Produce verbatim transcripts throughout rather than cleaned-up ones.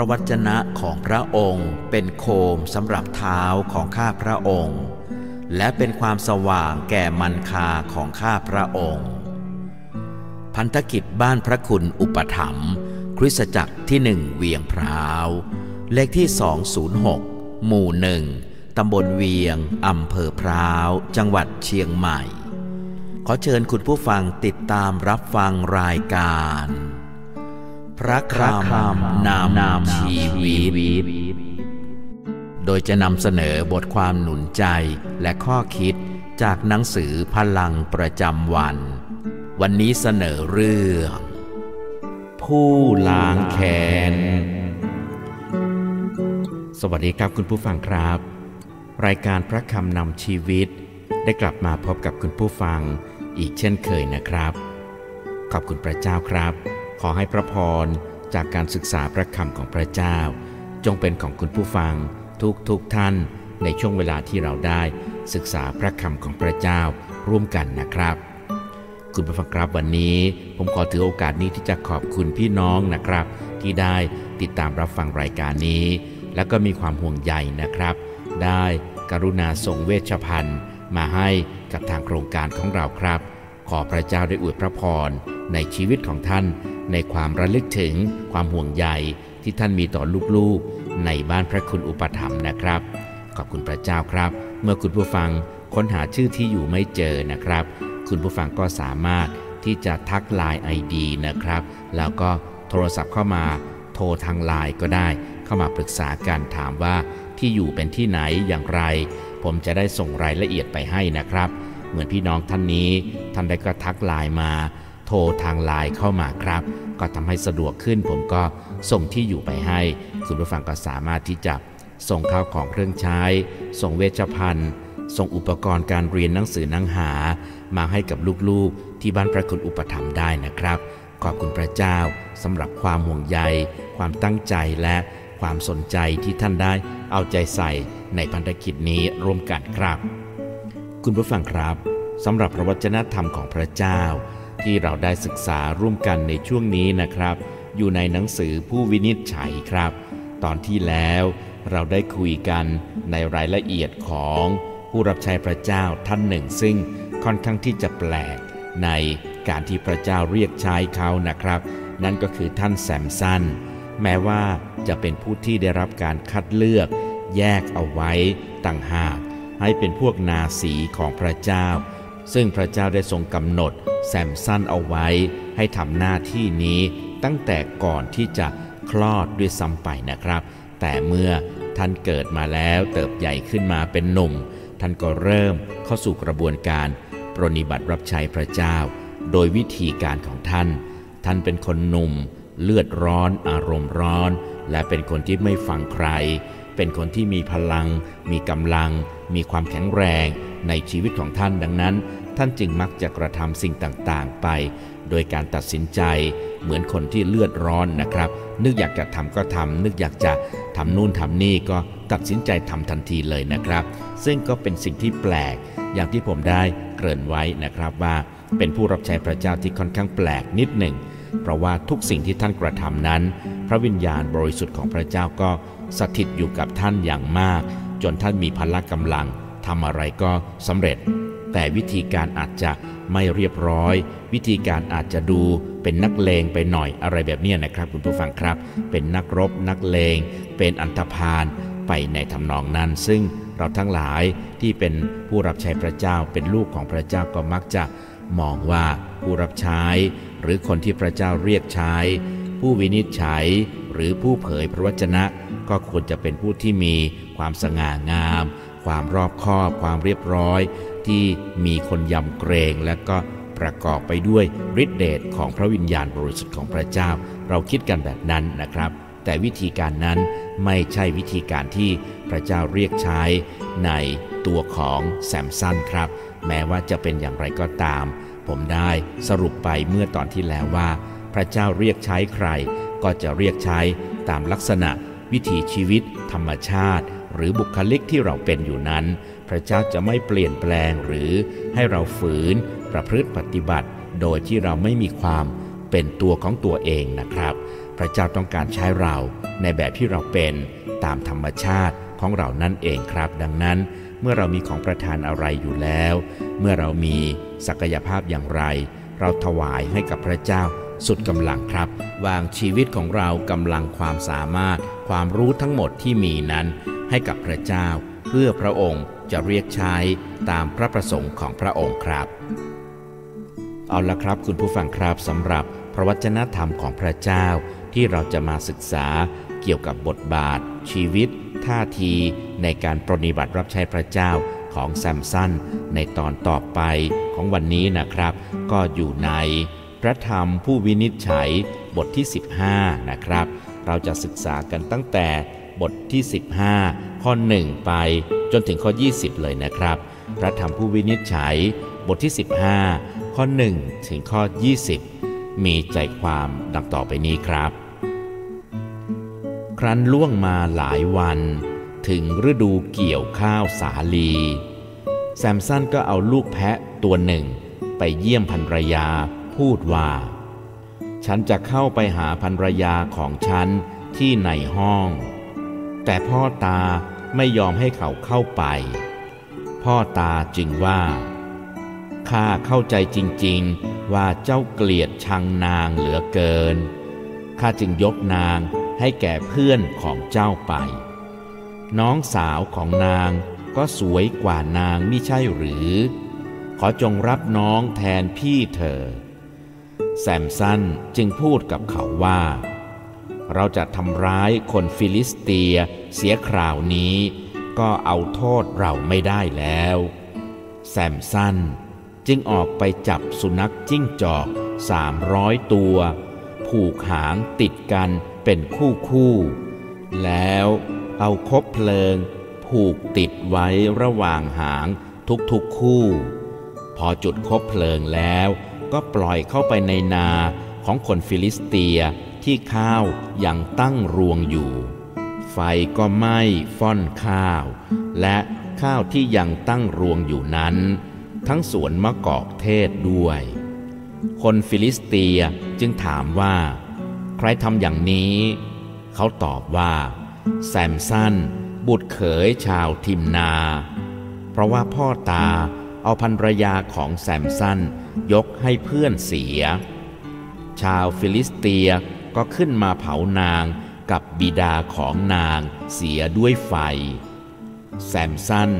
ระวจนะของพระองค์เป็นโคมสำหรับเท้าของข้าพระองค์และเป็นความสว่างแก่มรรคาของข้าพระองค์พันธกิจบ้านพระคุณอุปถัมภ์คริสตจักรที่หนึ่งเวียงพร้าวเลขที่สองศูนย์หกหมู่หนึ่งตำบลเวียงอำเภอพร้าวจังหวัดเชียงใหม่ขอเชิญคุณผู้ฟังติดตามรับฟังรายการพระคำนำชีวิตโดยจะนำเสนอบทความหนุนใจและข้อคิดจากหนังสือพลังประจำวันวันนี้เสนอเรื่องผู้ล้างแค้นสวัสดีครับคุณผู้ฟังครับรายการพระคำนำชีวิตได้กลับมาพบกับคุณผู้ฟังอีกเช่นเคยนะครับขอบคุณพระเจ้าครับขอให้พระพรจากการศึกษาพระคำของพระเจ้าจงเป็นของคุณผู้ฟังทุกทุกท่านในช่วงเวลาที่เราได้ศึกษาพระคำของพระเจ้าร่วมกันนะครับคุณผู้ฟังครับวันนี้ผมขอถือโอกาสนี้ที่จะขอบคุณพี่น้องนะครับที่ได้ติดตามรับฟังรายการนี้และก็มีความห่วงใยนะครับได้กรุณาส่งเวชภัณฑ์มาให้กับทางโครงการของเราครับขอพระเจ้าได้อวยพระพรในชีวิตของท่านในความระลึกถึงความห่วงใยที่ท่านมีต่อลูกๆในบ้านพระคุณอุปถัมภ์นะครับขอบคุณพระเจ้าครับเมื่อคุณผู้ฟังค้นหาชื่อที่อยู่ไม่เจอนะครับคุณผู้ฟังก็สามารถที่จะทัก ไลน์ ไอ ดี นะครับแล้วก็โทรศัพท์เข้ามาโทรทาง ไลน์ ก็ได้เข้ามาปรึกษากันถามว่าที่อยู่เป็นที่ไหนอย่างไรผมจะได้ส่งรายละเอียดไปให้นะครับเหมือนพี่น้องท่านนี้ท่านได้ก็ทัก ไลน์ มาโทรทาง ไลน์ เข้ามาครับก็ทำให้สะดวกขึ้นผมก็ส่งที่อยู่ไปให้คุณผู้ฟังก็สามารถที่จะส่งข้าวของเครื่องใช้ส่งเวชภัณฑ์ส่งอุปกรณ์การเรียนหนังสือหนังหามาให้กับลูกๆที่บ้านพระคุณอุปถัมภ์ได้นะครับขอบคุณพระเจ้าสำหรับความห่วงใยความตั้งใจและความสนใจที่ท่านได้เอาใจใส่ในพันธกิจนี้ร่วมกันครับคุณผู้ฟังครับสำหรับพระวจนะธรรมของพระเจ้าที่เราได้ศึกษาร่วมกันในช่วงนี้นะครับอยู่ในหนังสือผู้วินิจฉัยครับตอนที่แล้วเราได้คุยกันในรายละเอียดของผู้รับใช้พระเจ้าท่านหนึ่งซึ่งค่อนข้างที่จะแปลกในการที่พระเจ้าเรียกใช้เขานะครับนั่นก็คือท่านแซมสันแม้ว่าจะเป็นผู้ที่ได้รับการคัดเลือกแยกเอาไว้ต่างหากให้เป็นพวกนาสีของพระเจ้าซึ่งพระเจ้าได้ทรงกำหนดแซมสันเอาไว้ให้ทำหน้าที่นี้ตั้งแต่ก่อนที่จะคลอดด้วยซ้ำไปนะครับแต่เมื่อท่านเกิดมาแล้วเติบใหญ่ขึ้นมาเป็นหนุ่มท่านก็เริ่มเข้าสู่กระบวนการปรนนิบัติรับใช้พระเจ้าโดยวิธีการของท่านท่านเป็นคนหนุ่มเลือดร้อนอารมณ์ร้อนและเป็นคนที่ไม่ฟังใครเป็นคนที่มีพลังมีกำลังมีความแข็งแรงในชีวิตของท่านดังนั้นท่านจึงมักจะกระทำสิ่งต่างๆไปโดยการตัดสินใจเหมือนคนที่เลือดร้อนนะครับนึกอยากจะทำก็ทำนึกอยากจะทำนู่นทำนี่ก็ตัดสินใจทำทันทีเลยนะครับซึ่งก็เป็นสิ่งที่แปลกอย่างที่ผมได้เกริ่นไว้นะครับว่าเป็นผู้รับใช้พระเจ้าที่ค่อนข้างแปลกนิดหนึ่งเพราะว่าทุกสิ่งที่ท่านกระทำนั้นพระวิญญาณบริสุทธิ์ของพระเจ้าก็สถิตอยู่กับท่านอย่างมากจนท่านมีพละกำลังทำอะไรก็สำเร็จแต่วิธีการอาจจะไม่เรียบร้อยวิธีการอาจจะดูเป็นนักเลงไปหน่อยอะไรแบบนี้นะครับคุณผู้ฟังครับเป็นนักรบนักเลงเป็นอันธพาลไปในทำนองนั้นซึ่งเราทั้งหลายที่เป็นผู้รับใช้พระเจ้าเป็นลูกของพระเจ้าก็มักจะมองว่าผู้รับใช้หรือคนที่พระเจ้าเรียกใช้ผู้วินิจฉัยหรือผู้เผยพระวจนะก็ควรจะเป็นผู้ที่มีความสง่างามความรอบคอบความเรียบร้อยที่มีคนยำเกรงและก็ประกอบไปด้วยฤทธิเดชของพระวิญญาณบริสุทธิ์ของพระเจ้าเราคิดกันแบบนั้นนะครับแต่วิธีการนั้นไม่ใช่วิธีการที่พระเจ้าเรียกใช้ในตัวของแซมสันครับแม้ว่าจะเป็นอย่างไรก็ตามผมได้สรุปไปเมื่อตอนที่แล้วว่าพระเจ้าเรียกใช้ใครก็จะเรียกใช้ตามลักษณะวิถีชีวิตธรรมชาติหรือบุคลิกที่เราเป็นอยู่นั้นพระเจ้าจะไม่เปลี่ยนแปลงหรือให้เราฝืนประพฤติปฏิบัติโดยที่เราไม่มีความเป็นตัวของตัวเองนะครับพ พระเจ้าต้องการใช้เราในแบบที่เราเป็นตามธรรมชาติของเรานั่นเองครับดังนั้นเมื่อเรามีของประทานอะไรอยู่แล้วเมื่อเรามีศักยภาพอย่างไรเราถวายให้กับพระเจ้าสุดกำลังครับวางชีวิตของเรากำลังความสามารถความรู้ทั้งหมดที่มีนั้นให้กับพระเจ้าเพื่อพระองค์จะเรียกใช้ตามพระประสงค์ของพระองค์ครับเอาละครับคุณผู้ฟังครับสำหรับพระวจนะธรรมของพระเจ้าที่เราจะมาศึกษาเกี่ยวกับบทบาทชีวิตท่าทีในการปฏิบัติรับใช้พระเจ้าของแซมสันในตอนต่อไปของวันนี้นะครับก็อยู่ในพระธรรมผู้วินิจฉัยบทที่สิบห้านะครับเราจะศึกษากันตั้งแต่บทที่สิบห้าข้อหนึ่งไปจนถึงข้อยี่สิบเลยนะครับพระธรรมผู้วินิจฉัยบทที่สิบห้าข้อหนึ่งถึงข้อยี่สิบมีใจความดังต่อไปนี้ครับครั้นล่วงมาหลายวันถึงฤดูเกี่ยวข้าวสาลีแซมสันก็เอาลูกแพะตัวหนึ่งไปเยี่ยมภรรยาพูดว่าฉันจะเข้าไปหาภรรยาของฉันที่ในห้องแต่พ่อตาไม่ยอมให้เขาเข้าไปพ่อตาจึงว่าข้าเข้าใจจริงๆว่าเจ้าเกลียดชังนางเหลือเกินข้าจึงยกนางให้แก่เพื่อนของเจ้าไปน้องสาวของนางก็สวยกว่านางมิใช่หรือขอจงรับน้องแทนพี่เธอแซมสันจึงพูดกับเขาว่าเราจะทำร้ายคนฟิลิสเตียเสียคราวนี้ก็เอาโทษเราไม่ได้แล้วแซมสันจึงออกไปจับสุนัขจิ้งจอกสามร้อยตัวผูกหางติดกันเป็นคู่คู่แล้วเอาคบเพลิงผูกติดไว้ระหว่างหางทุกๆคู่พอจุดคบเพลิงแล้วก็ปล่อยเข้าไปในนาของคนฟิลิสเตียที่ข้าวยังตั้งรวงอยู่ไฟก็ไหม้ฟ่อนข้าวและข้าวที่ยังตั้งรวงอยู่นั้นทั้งสวนมะกอกเทศด้วยคนฟิลิสเตียจึงถามว่าใครทำอย่างนี้เขาตอบว่าแซมสันบุตรเขยชาวทิมนาเพราะว่าพ่อตาเอาภรรยาของแซมสันยกให้เพื่อนเสียชาวฟิลิสเตียก็ขึ้นมาเผานางกับบิดาของนางเสียด้วยไฟแซมสัน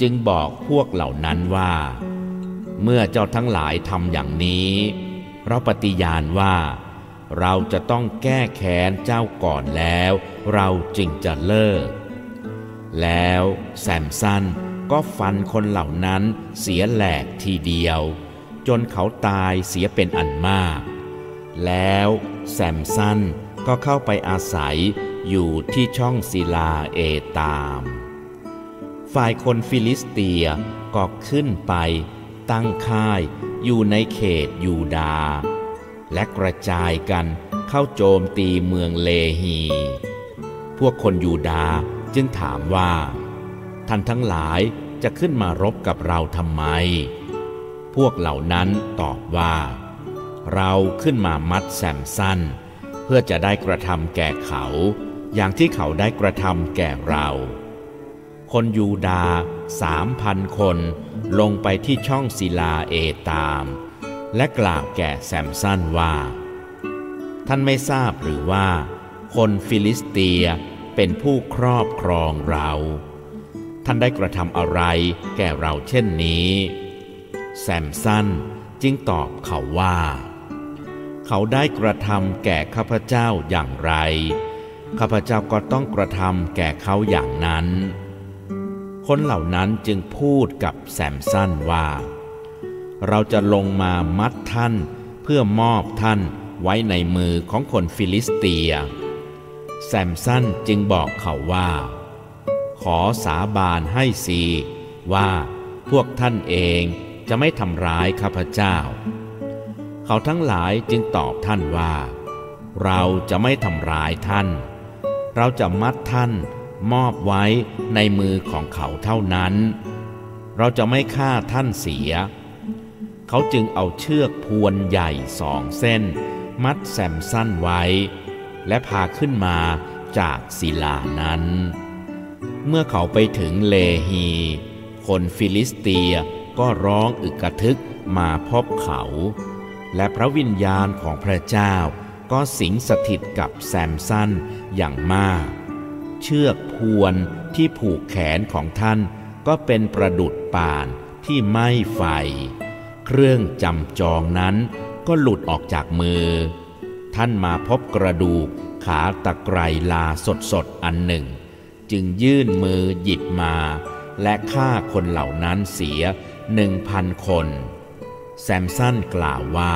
จึงบอกพวกเหล่านั้นว่าเมื่อเจ้าทั้งหลายทำอย่างนี้เราปฏิญาณว่าเราจะต้องแก้แค้นเจ้าก่อนแล้วเราจึงจะเลิกแล้วแซมสันก็ฟันคนเหล่านั้นเสียแหลกทีเดียวจนเขาตายเสียเป็นอันมากแล้วแซมสันก็เข้าไปอาศัยอยู่ที่ช่องศิลาเอตามฝ่ายคนฟิลิสเตียก็ขึ้นไปตั้งค่ายอยู่ในเขตยูดาห์และกระจายกันเข้าโจมตีเมืองเลฮีพวกคนยูดาห์จึงถามว่าท่านทั้งหลายจะขึ้นมารบกับเราทำไมพวกเหล่านั้นตอบว่าเราขึ้นมามัดแซมสันเพื่อจะได้กระทำแก่เขาอย่างที่เขาได้กระทำแก่เราคนยูดาห์สามพันคนลงไปที่ช่องศิลาเอตามและกล่าวแก่แซมสันว่าท่านไม่ทราบหรือว่าคนฟิลิสเตียเป็นผู้ครอบครองเราท่านได้กระทำอะไรแก่เราเช่นนี้แซมสันจึงตอบเขาว่าเขาได้กระทำแก่ข้าพเจ้าอย่างไรข้าพเจ้าก็ต้องกระทำแก่เขาอย่างนั้นคนเหล่านั้นจึงพูดกับแซมสันว่าเราจะลงมามัดท่านเพื่อมอบท่านไว้ในมือของคนฟิลิสเตียแซมสันจึงบอกเขาว่าขอสาบานให้สิว่าพวกท่านเองจะไม่ทำร้ายข้าพเจ้าเขาทั้งหลายจึงตอบท่านว่าเราจะไม่ทำร้ายท่านเราจะมัดท่านมอบไว้ในมือของเขาเท่านั้นเราจะไม่ฆ่าท่านเสียเขาจึงเอาเชือกพวนใหญ่สองเส้นมัดแซมสันไว้ และพาขึ้นมาจากศิลานั้นเมื่อเขาไปถึงเลฮีคนฟิลิสเตียก็ร้องอึกทึกมาพบเขาและพระวิญญาณของพระเจ้าก็สิงสถิตกับแซมสันอย่างมากเชือกพรวนที่ผูกแขนของท่านก็เป็นประดุจป่านที่ไหม้ไฟเครื่องจำจองนั้นก็หลุดออกจากมือท่านมาพบกระดูกขาตะไคร่ลาสดๆอันหนึ่งจึงยื่นมือหยิบมาและฆ่าคนเหล่านั้นเสียหนึ่งพันคนแซมสันกล่าวว่า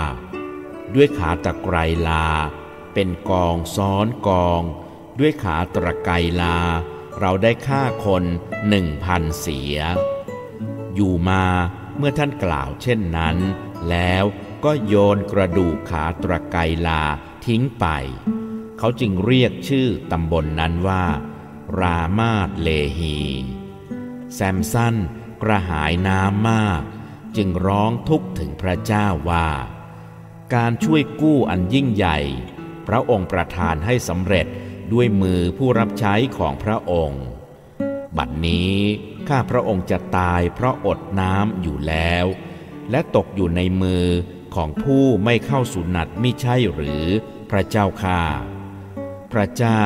ด้วยขาตะไคร่ลาเป็นกองซ้อนกองด้วยขาตะไคร่ลาเราได้ฆ่าคนหนึ่งพันเสียอยู่มาเมื่อท่านกล่าวเช่นนั้นแล้วก็โยนกระดูกขาตะไคร่ลาทิ้งไปเขาจึงเรียกชื่อตำบลนั้นว่ารามาตเลฮีแซมสันกระหายน้ำมากจึงร้องทุกข์ถึงพระเจ้าว่าการช่วยกู้อันยิ่งใหญ่พระองค์ประทานให้สำเร็จด้วยมือผู้รับใช้ของพระองค์บัดนี้ข้าพระองค์จะตายเพราะอดน้ำอยู่แล้วและตกอยู่ในมือของผู้ไม่เข้าสุนัตมิใช่หรือพระเจ้าข้าพระเจ้า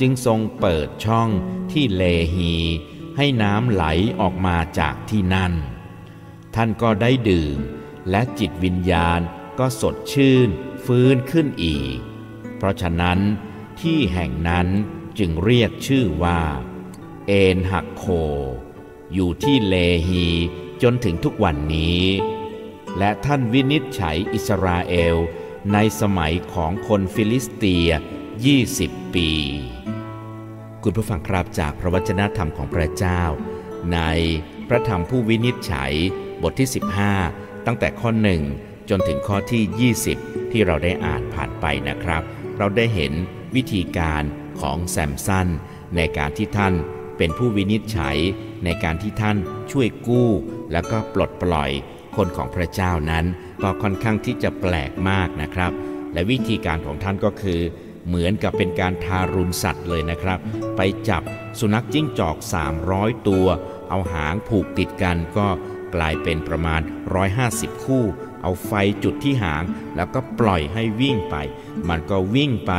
จึงทรงเปิดช่องที่เลฮีให้น้ำไหลออกมาจากที่นั่นท่านก็ได้ดื่มและจิตวิญญาณก็สดชื่นฟื้นขึ้นอีกเพราะฉะนั้นที่แห่งนั้นจึงเรียกชื่อว่าเอนหักโคอยู่ที่เลฮีจนถึงทุกวันนี้และท่านวินิจฉัยอิสราเอลในสมัยของคนฟิลิสเตียยี่สิบปีคุณผู้ฟังครับจากพระวจนะธรรมของพระเจ้าในพระธรรมผู้วินิจฉัยบทที่สิบห้าตั้งแต่ข้อหนึ่งจนถึงข้อที่ยี่สิบที่เราได้อ่านผ่านไปนะครับเราได้เห็นวิธีการของแซมสันในการที่ท่านเป็นผู้วินิจฉัยในการที่ท่านช่วยกู้แล้วก็ปลดปล่อยคนของพระเจ้านั้นก็ค่อนข้างที่จะแปลกมากนะครับและวิธีการของท่านก็คือเหมือนกับเป็นการทารุณสัตว์เลยนะครับไปจับสุนัขจิ้งจอกสามร้อยตัวเอาหางผูกติดกันก็กลายเป็นประมาณหนึ่งร้อยห้าสิบคู่เอาไฟจุดที่หางแล้วก็ปล่อยให้วิ่งไปมันก็วิ่งไป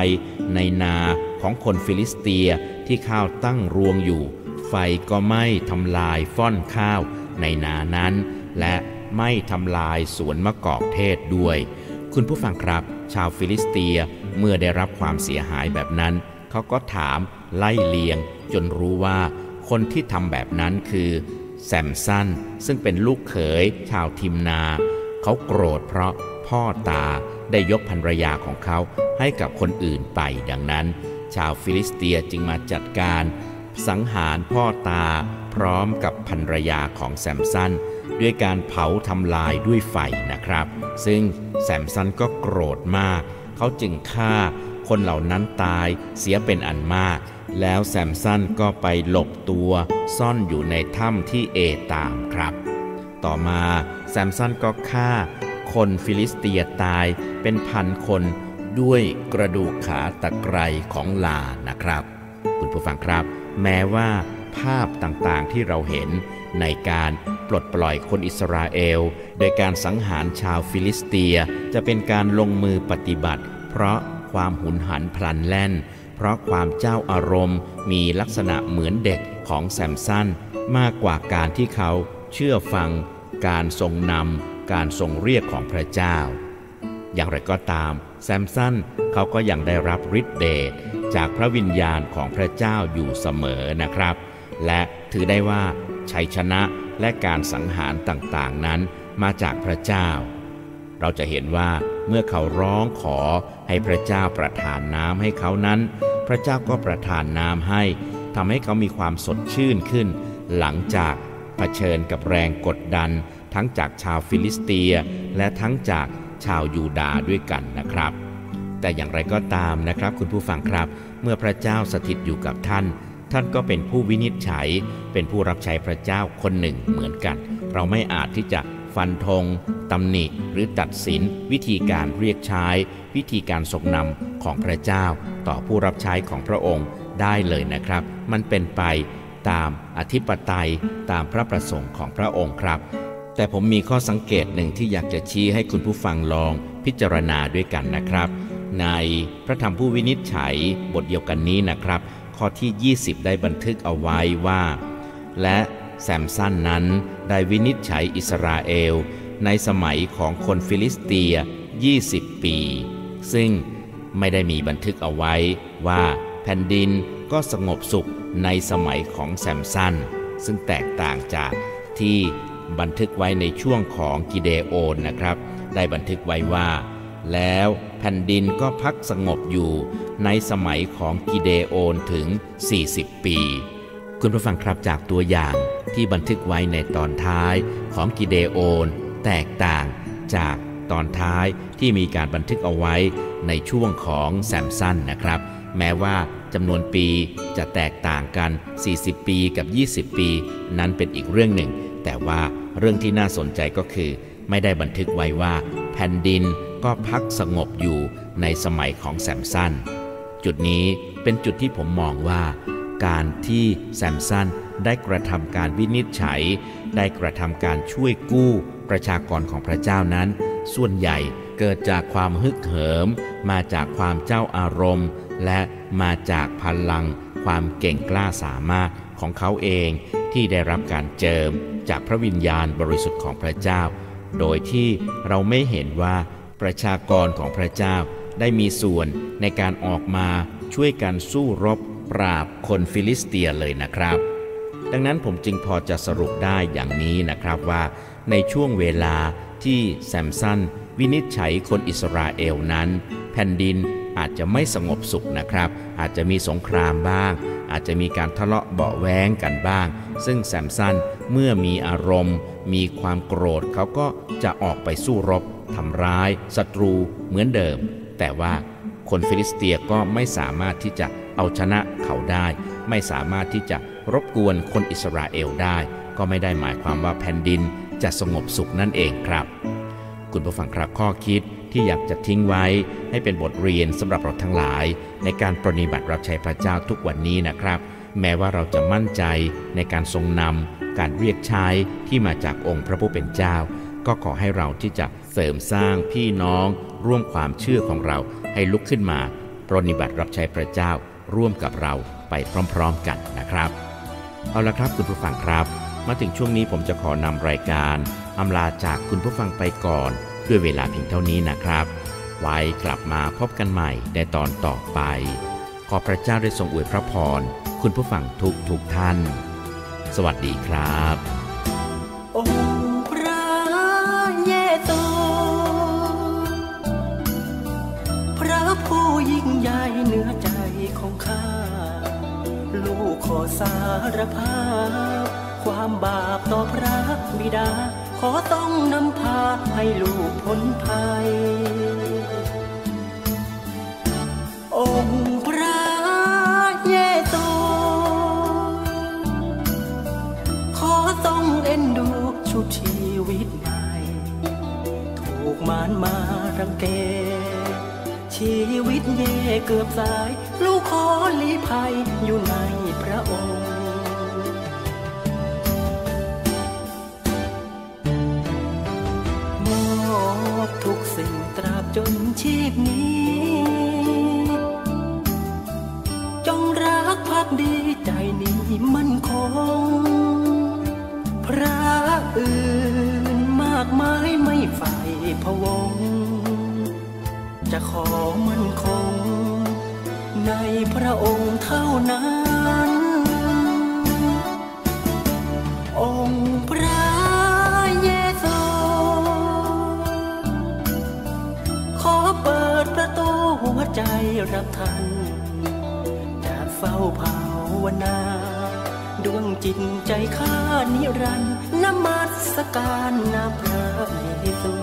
ในนาของคนฟิลิสเตียที่ข้าวตั้งรวงอยู่ไฟก็ไหม้ทำลายฟ่อนข้าวในนานั้นและไหม้ทำลายสวนมะกอกเทศด้วยคุณผู้ฟังครับชาวฟิลิสเตียเมื่อได้รับความเสียหายแบบนั้นเขาก็ถามไล่เลียงจนรู้ว่าคนที่ทำแบบนั้นคือแซมสันซึ่งเป็นลูกเขยชาวทิมนาเขาโกรธเพราะพ่อตาได้ยกภรรยาของเขาให้กับคนอื่นไปดังนั้นชาวฟิลิสเตียจึงมาจัดการสังหารพ่อตาพร้อมกับภรรยาของแซมสันด้วยการเผาทำลายด้วยไฟนะครับซึ่งแซมสันก็โกรธมากเขาจึงฆ่าคนเหล่านั้นตายเสียเป็นอันมากแล้วแซมสันก็ไปหลบตัวซ่อนอยู่ในถ้ำที่เอตามครับต่อมาแซมสันก็ฆ่าคนฟิลิสเตียตายเป็นพันคนด้วยกระดูกขาตะไคร่ของลานะครับคุณผู้ฟังครับแม้ว่าภาพต่างๆที่เราเห็นในการปลดปล่อยคนอิสราเอลโดยการสังหารชาวฟิลิสเตียจะเป็นการลงมือปฏิบัติเพราะความหุนหันพลันแล่นเพราะความเจ้าอารมณ์มีลักษณะเหมือนเด็กของแซมสันมากกว่าการที่เขาเชื่อฟังการทรงนำการทรงเรียกของพระเจ้าอย่างไรก็ตามแซมสันเขาก็ยังได้รับฤทธิ์เดชจากพระวิญญาณของพระเจ้าอยู่เสมอนะครับและถือได้ว่าชัยชนะและการสังหารต่างๆนั้นมาจากพระเจ้าเราจะเห็นว่าเมื่อเขาร้องขอให้พระเจ้าประทานน้ำให้เขานั้นพระเจ้าก็ประทานน้ำให้ทำให้เขามีความสดชื่นขึ้นหลังจากเผชิญกับแรงกดดันทั้งจากชาวฟิลิสเตียและทั้งจากชาวยูดาห์ด้วยกันนะครับแต่อย่างไรก็ตามนะครับคุณผู้ฟังครับเมื่อพระเจ้าสถิตอยู่กับท่านท่านก็เป็นผู้วินิจฉัยเป็นผู้รับใช้พระเจ้าคนหนึ่งเหมือนกันเราไม่อาจที่จะฟันธงตำหนิหรือตัดสินวิธีการเรียกใช้ วิธีการทรงนำของพระเจ้าต่อผู้รับใช้ของพระองค์ได้เลยนะครับมันเป็นไปตามอธิปไตยตามพระประสงค์ของพระองค์ครับแต่ผมมีข้อสังเกตหนึ่งที่อยากจะชี้ให้คุณผู้ฟังลองพิจารณาด้วยกันนะครับในพระธรรมผู้วินิจฉัยบทเดียวกันนี้นะครับข้อที่ยี่สิบได้บันทึกเอาไว้ว่าและแซมสันนั้นได้วินิจฉัยอิสราเอลในสมัยของคนฟิลิสเตียยี่สิบปีซึ่งไม่ได้มีบันทึกเอาไว้ว่าแผ่นดินก็สงบสุขในสมัยของแซมสันซึ่งแตกต่างจากที่บันทึกไว้ในช่วงของกิเดโอนนะครับได้บันทึกไว้ว่าแล้วแผ่นดินก็พักสงบอยู่ในสมัยของกิเดโอนถึงสี่สิบปีคุณผู้ฟังครับจากตัวอย่างที่บันทึกไว้ในตอนท้ายของกิเดโอนแตกต่างจากตอนท้ายที่มีการบันทึกเอาไว้ในช่วงของแซมสันนะครับแม้ว่าจำนวนปีจะแตกต่างกันสี่สิบปีกับยี่สิบปีนั้นเป็นอีกเรื่องหนึ่งแต่ว่าเรื่องที่น่าสนใจก็คือไม่ได้บันทึกไว้ว่าแผ่นดินก็พักสงบอยู่ในสมัยของแซมสันจุดนี้เป็นจุดที่ผมมองว่าการที่แซมสันได้กระทำการวินิจฉัยได้กระทำการช่วยกู้ประชากรของพระเจ้านั้นส่วนใหญ่เกิดจากความฮึกเหิมมาจากความเจ้าอารมณ์และมาจากพลังความเก่งกล้าสามารถของเขาเองที่ได้รับการเจิมจากพระวิญญาณบริสุทธิ์ของพระเจ้าโดยที่เราไม่เห็นว่าประชากรของพระเจ้าได้มีส่วนในการออกมาช่วยกันสู้รบปราบคนฟิลิสเตียเลยนะครับดังนั้นผมจึงพอจะสรุปได้อย่างนี้นะครับว่าในช่วงเวลาที่แซมสันวินิจฉัยคนอิสราเอลนั้นแผ่นดินอาจจะไม่สงบสุขนะครับอาจจะมีสงครามบ้างอาจจะมีการทะเลาะเบาะแว้งกันบ้างซึ่งแซมสันเมื่อมีอารมณ์มีความโกรธเขาก็จะออกไปสู้รบทำร้ายศัตรูเหมือนเดิมแต่ว่าคนฟิลิสเตียก็ไม่สามารถที่จะเอาชนะเขาได้ไม่สามารถที่จะรบกวนคนอิสราเอลได้ก็ไม่ได้หมายความว่าแผ่นดินจะสงบสุขนั่นเองครับคุณผู้ฟังครับข้อคิดที่อยากจะทิ้งไว้ให้เป็นบทเรียนสำหรับเราทั้งหลายในการปฏิบัติรับใช้พระเจ้าทุกวันนี้นะครับแม้ว่าเราจะมั่นใจในการทรงนำการเรียกใช้ที่มาจากองค์พระผู้เป็นเจ้าก็ขอให้เราที่จะเสริมสร้างพี่น้องร่วมความเชื่อของเราให้ลุกขึ้นมาปฏิบัติรับใช้พระเจ้าร่วมกับเราไปพร้อมๆกันนะครับเอาละครับคุณผู้ฟังครับมาถึงช่วงนี้ผมจะขอนำรายการอำลาจากคุณผู้ฟังไปก่อนด้วยเวลาเพียงเท่านี้นะครับไว้กลับมาพบกันใหม่ในตอนต่อไปขอพระเจ้าได้ทรงอวยพระพรคุณผู้ฟังทุกทุกท่านสวัสดีครับองค์พระเยซูพระผู้ยิ่งใหญ่เหนือใจของข้าลูกขอสารภาพความบาปต่อพระบิดาขอต้องนำพาให้ลูกพ้นภัยองค์พระเยซูขอต้องเอ็นดูชุบชีวิตใหม่ถูกมารมารังแกชีวิตเย่เกือบสายลูกขอลี้ภัยอยู่ในพระองค์ทุกสิ่งตราบจนชีพนี้จงรักภักดีใจนี้มั่นคงพระอื่นมากมายไม่ใฝ่พะวงจะขอมั่นคงในพระองค์เท่านั้นองค์พระหัวใจรับท่านจะเฝ้าภาวนาดวงจิตใจข้านิรันดร์นมัสการนาพระเยซู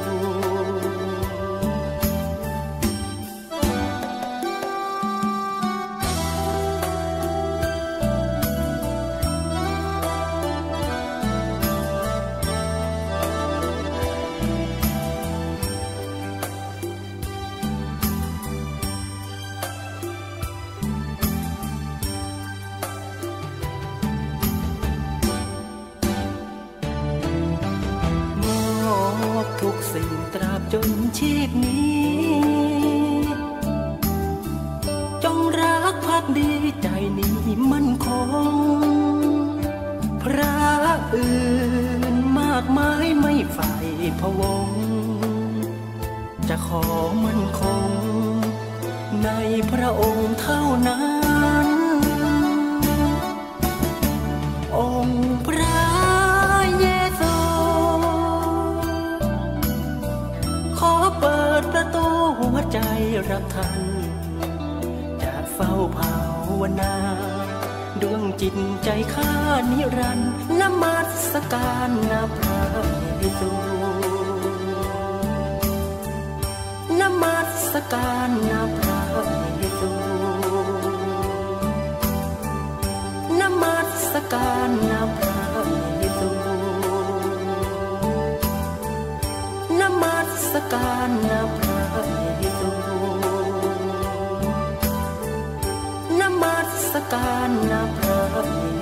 สิ่งตราบจนชีพนี้จงรักภักดีใจนี้มั่นคงพระอื่นมากมายไม่ใฝ่พวงจะขอมั่นคงในพระองค์เท่านั้นองค์พระเยซูขอเปิดประตูหัวใจรับท่านจะเฝ้าภาวนาดวงจิตใจข้านิรันดร์นมัสการพระเยซูนมัสการพระเยซูนมัสการพระเยซูนมัสการพระเยซูนมัสการพระ